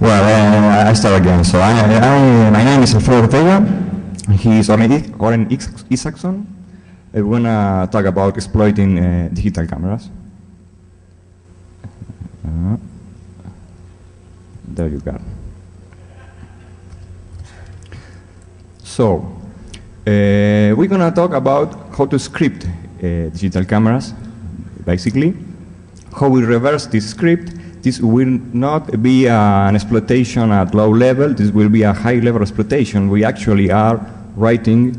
Well, I start again. So my name is Alfredo Ortega. He's Oren Isakson. We're going to talk about exploiting digital cameras. There you go. So we're going to talk about how to script digital cameras, basically. How we reverse this script. This will not be an exploitation at low level. This will be a high-level exploitation. We actually are writing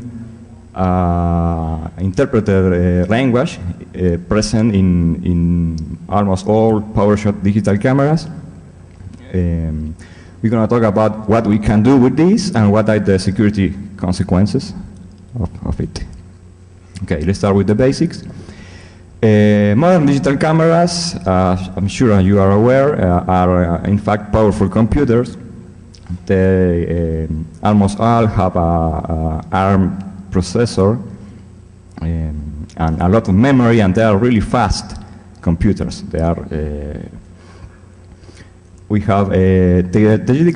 interpreted language present in almost all Powershot digital cameras. We're going to talk about what we can do with this and what are the security consequences of it. Okay, let's start with the basics. Modern digital cameras, I'm sure you are aware, are in fact powerful computers. They almost all have an ARM processor and a lot of memory, and they are really fast computers. They are. The digital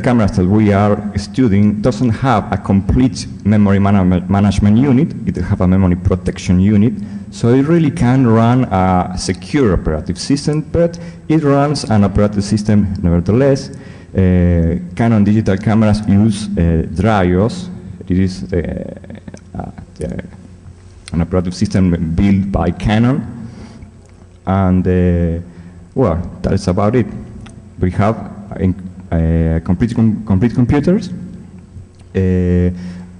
cameras that we are studying doesn't have a complete memory management unit. It has a memory protection unit, so it really can run a secure operative system, but it runs an operative system nevertheless. Canon digital cameras use DRYOS. It is an operative system built by Canon, and well, that's about it. We have complete computers.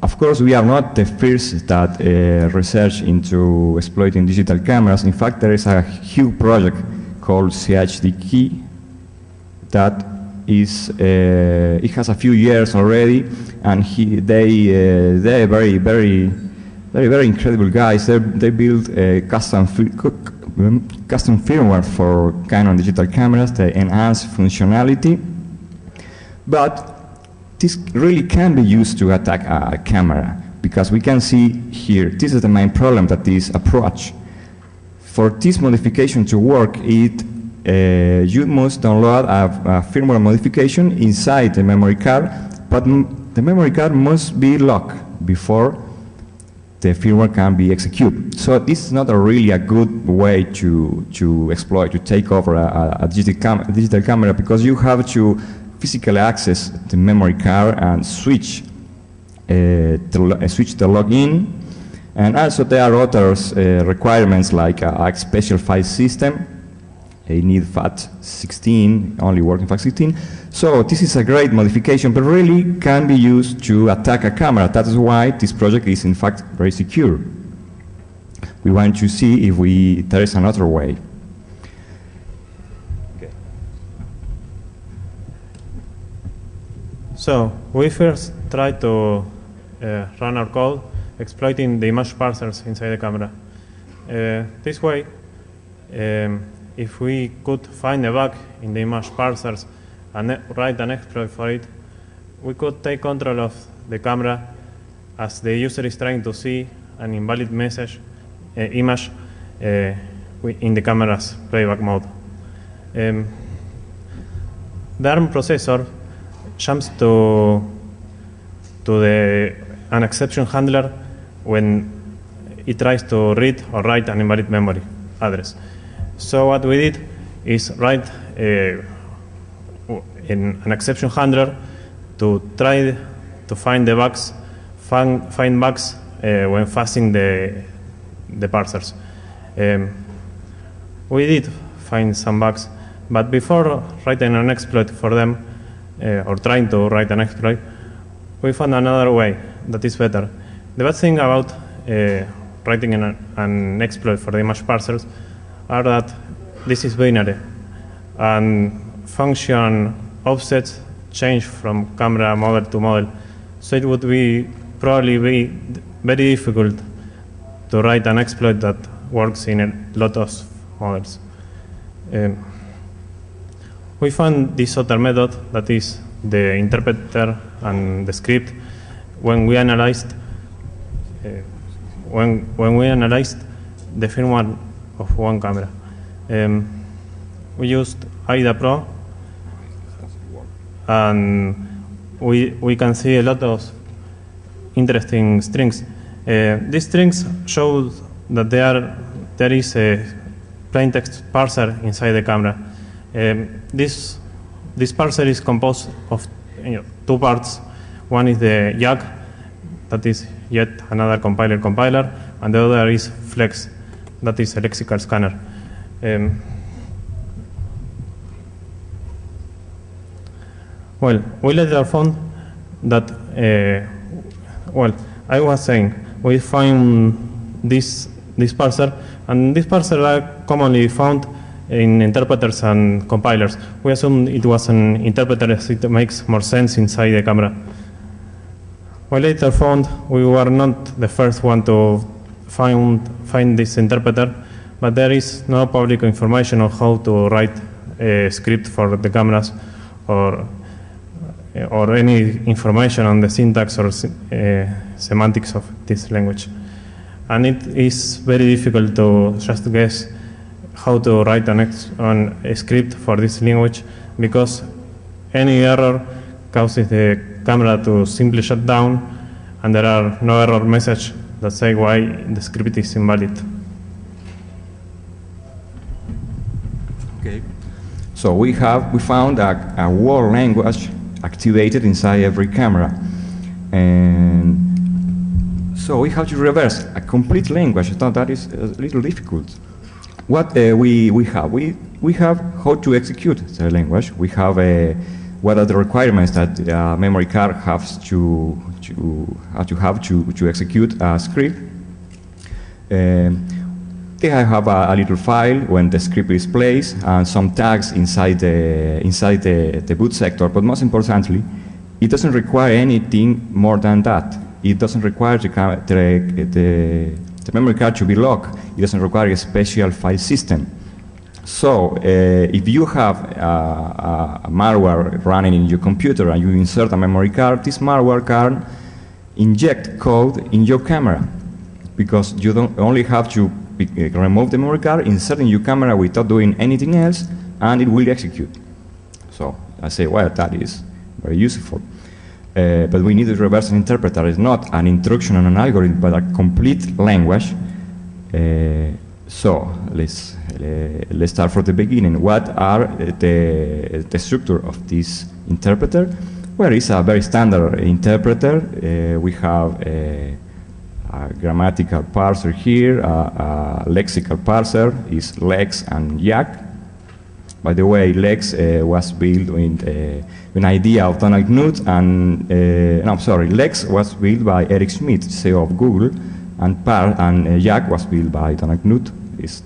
Of course, we are not the first that research into exploiting digital cameras. In fact, there is a huge project called CHDK that is it has a few years already, and they're very incredible guys. They build custom firmware for Canon digital cameras that enhance functionality, but this really can be used to attack a camera, because we can see here, this is the main problem that this approach. For this modification to work, you must download a firmware modification inside the memory card, but the memory card must be locked before the firmware can be executed. So this is not really a good way to exploit, to take over a digital camera, because you have to physically access the memory card and switch the login. And also there are other requirements, like a special file system. They need FAT16, only working FAT16. So this is a great modification, but really can be used to attack a camera. That is why this project is in fact very secure. We want to see if there is another way. Okay. So we first try to run our code exploiting the image parsers inside the camera. This way, if we could find a bug in the image parsers and write an exploit for it, we could take control of the camera as the user is trying to see an invalid image in the camera's playback mode. The ARM processor jumps to an exception handler when it tries to read or write an invalid memory address. So what we did is write an exception handler to try to find the bugs, when fuzzing the parsers. We did find some bugs, but before writing an exploit for them, or trying to write an exploit, we found another way that is better. The bad thing about writing an exploit for the image parsers are that this is binary, and function offsets change from camera model to model, so it would be probably be very difficult to write an exploit that works in a lot of models. We found this other method, that is the interpreter and the script, when we analyzed the firmware of one camera. We used IDA Pro and we can see a lot of interesting strings. These strings show that there is a plain text parser inside the camera. This parser is composed of two parts. One is the YACC, that is yet another compiler, and the other is Flex, that is a lexical scanner. Well, we later found that, well, I was saying, we find this parser, and this parser are commonly found in interpreters and compilers. We assumed it was an interpreter as it makes more sense inside the camera. We later found we were not the first one to find this interpreter, but there is no public information on how to write a script for the cameras or any information on the syntax or semantics of this language. And it is very difficult to just guess how to write a script for this language, because any error causes the camera to simply shut down, and there are no error messages that say why the script is invalid. Okay. So we found a world language activated inside every camera. And so we have to reverse a complete language. I thought that is a little difficult. What we have how to execute the language. We have what are the requirements that a memory card has to execute a script. They have a little file when the script is placed and some tags inside the boot sector. But most importantly, it doesn't require anything more than that. It doesn't require the memory card to be locked. It doesn't require a special file system. So if you have a malware running in your computer and you insert a memory card, this malware can inject code in your camera, because you don't only have to remove the memory card, insert in your camera without doing anything else, and it will execute. So I say, well, that is very useful. But we need a reverse interpreter. It's not an instruction on an algorithm, but a complete language. So let's start from the beginning. What are the structure of this interpreter? Well, it's a very standard interpreter. We have a grammatical parser here, a lexical parser is Lex and YACC. By the way, Lex was built with an idea of Donald Knuth, and Lex was built by Eric Schmidt, CEO of Google, and YACC was built by Donald Knuth.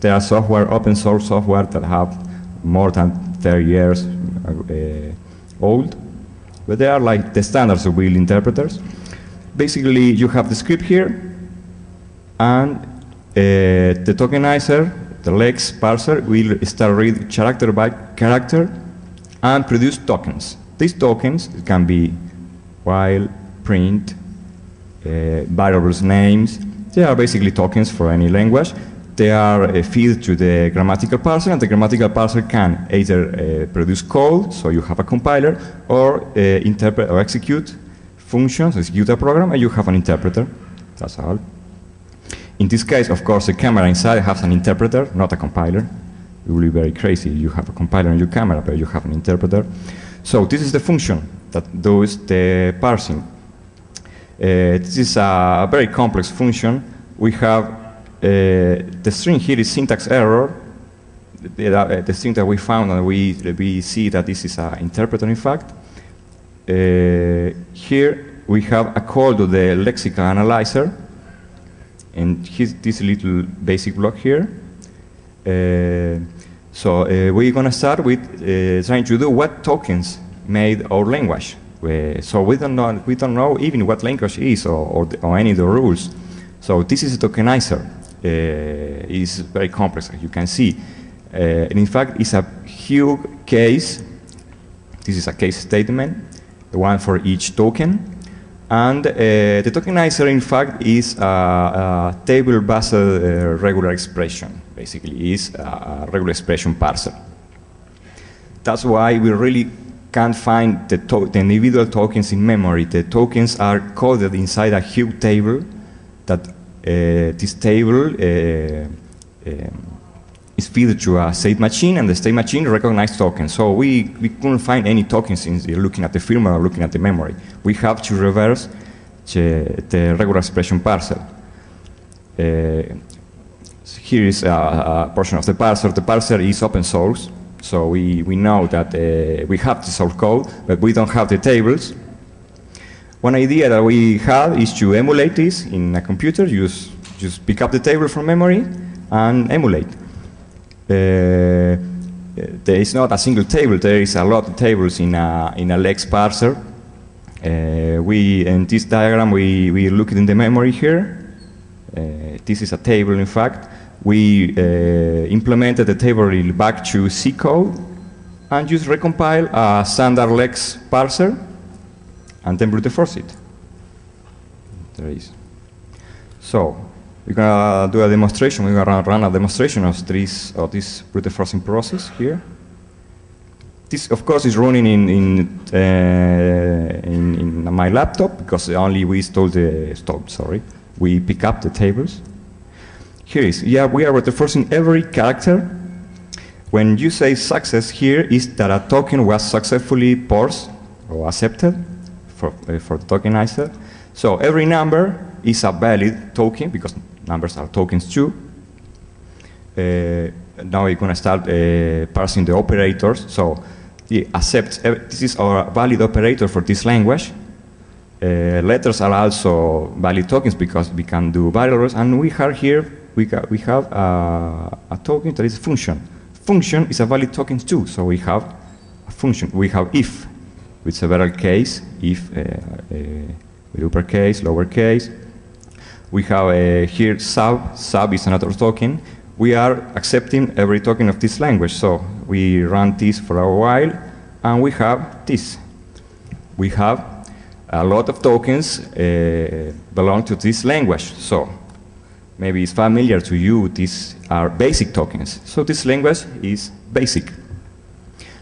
There are software, open source software, that have more than 30 years old, but they are like the standards of build interpreters. Basically, you have the script here, and the tokenizer, the Lex parser, will start reading character by character and produce tokens. These tokens can be while, print, variables names. They are basically tokens for any language. They are fed to the grammatical parser, and the grammatical parser can either produce code, so you have a compiler, or interpret or execute functions, execute a program, and you have an interpreter. That's all. In this case, of course, the camera inside has an interpreter, not a compiler. It would be very crazy. You have a compiler on your camera, but you have an interpreter. So this is the function that does the parsing. This is a very complex function. We have the string here is syntax error. The string that we found, and we see that this is an interpreter, in fact. Here we have a call to the lexical analyzer. And here's this little basic block here. We're going to start with trying to do what tokens made our language. So we don't know even what language is or any of the rules. So this is a tokenizer. It's very complex, as you can see. And in fact, it's a huge case. This is a case statement, the one for each token. And the tokenizer, in fact, is a table-based regular expression. Basically, it's a regular expression parser. That's why we really can't find the individual tokens in memory. The tokens are coded inside a huge table that this table is fed to a state machine, and the state machine recognizes tokens. So we couldn't find any tokens in looking at the firmware or looking at the memory. We have to reverse the regular expression parser. Here is a portion of the parser. The parser is open source, so we know that we have the source code, but we don't have the tables. One idea that we had is to emulate this in a computer. Just pick up the table from memory and emulate. There is not a single table. There is a lot of tables in a Lex parser. In this diagram, we look in the memory here. This is a table, in fact. We implemented the table back to C code and just recompile a standard Lex parser and then brute force it. There is. So we're going to do a demonstration. We're going to run a demonstration of this brute forcing process here. This, of course, is running in my laptop because only we pick up the tables. Here is, yeah, we are brute-forcing every character. When you say success here is that a token was successfully parsed or accepted for the tokenizer. So every number is a valid token because numbers are tokens too. Now we're going to start parsing the operators. So the accepts, this is our valid operator for this language. Letters are also valid tokens because we can do variables, and we are here. We have a token that is a function. Function is a valid token too, so we have a function. We have if, with several case, if with uppercase, lowercase. We have here sub. Sub is another token. We are accepting every token of this language, so we run this for a while, and we have this. We have a lot of tokens belong to this language, so maybe it's familiar to you, these are basic tokens. So this language is basic.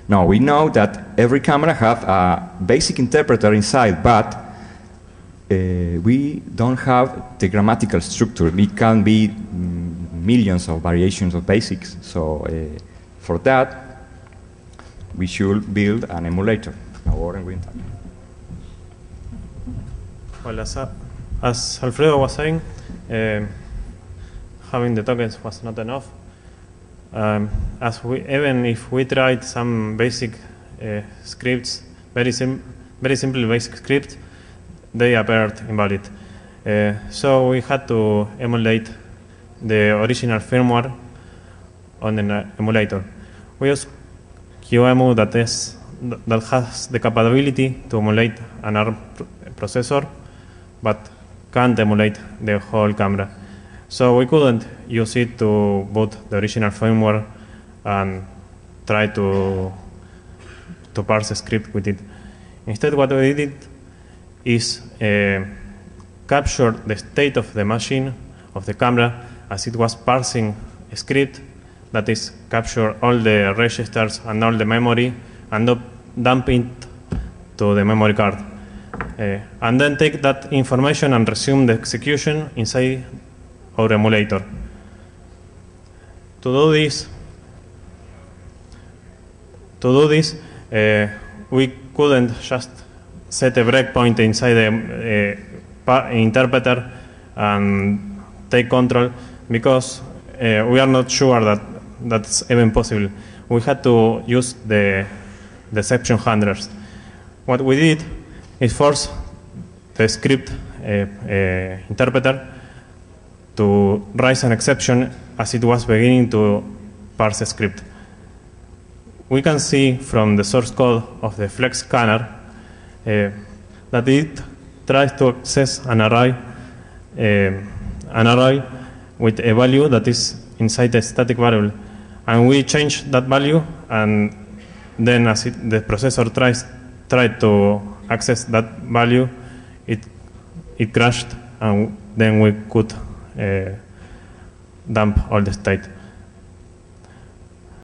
Now, we know that every camera has a basic interpreter inside, but we don't have the grammatical structure. It can be millions of variations of basics. So for that, we should build an emulator. Well, as Alfredo was saying, having the tokens was not enough. Even if we tried some basic scripts, very simple basic scripts, they appeared invalid. So we had to emulate the original firmware on an emulator. We use QEMU that has the capability to emulate an ARM processor, but can't emulate the whole camera. So we couldn't use it to boot the original firmware and try to parse a script with it. Instead, what we did is capture the state of the machine, of the camera, as it was parsing a script, that is, capture all the registers and all the memory and dump it to the memory card. And then take that information and resume the execution inside our emulator. To do this, we couldn't just set a breakpoint inside the interpreter and take control, because we are not sure that that's even possible. We had to use the exception handlers. What we did is force the script interpreter to raise an exception as it was beginning to parse a script. We can see from the source code of the Flex scanner that it tries to access an array with a value that is inside a static variable. And we change that value, and then as the processor tried to access that value, it crashed, and then we could dump all the state.